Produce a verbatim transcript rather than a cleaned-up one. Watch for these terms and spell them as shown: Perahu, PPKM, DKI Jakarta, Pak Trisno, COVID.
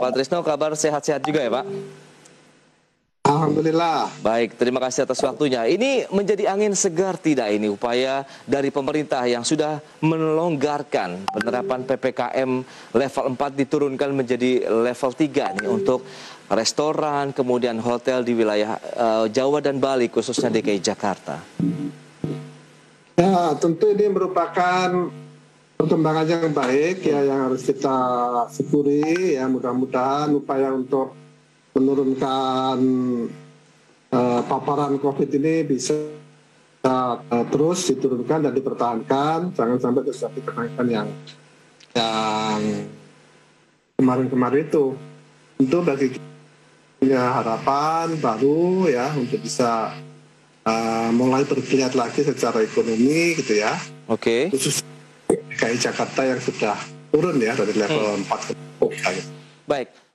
Pak Trisno, kabar sehat-sehat juga ya Pak? Alhamdulillah. Baik, terima kasih atas waktunya. Ini menjadi angin segar tidak ini upaya dari pemerintah yang sudah melonggarkan penerapan P P K M level empat diturunkan menjadi level tiga nih untuk restoran, kemudian hotel di wilayah uh, Jawa dan Bali khususnya D K I Jakarta. Ya, tentu ini merupakan perkembangan yang baik ya, yang harus kita syukuri ya. Mudah-mudahan upaya untuk menurunkan uh, paparan COVID ini bisa uh, terus diturunkan dan dipertahankan, jangan sampai terus dipertahankan yang yang kemarin-kemarin itu. Untuk bagi kita punya harapan baru ya untuk bisa uh, mulai bergeliat lagi secara ekonomi gitu ya. Oke. Okay. D K I Jakarta yang sudah turun ya dari level hmm. empat ke tiga. Baik.